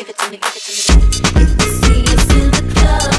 give it to me, give it to me. See you in the club.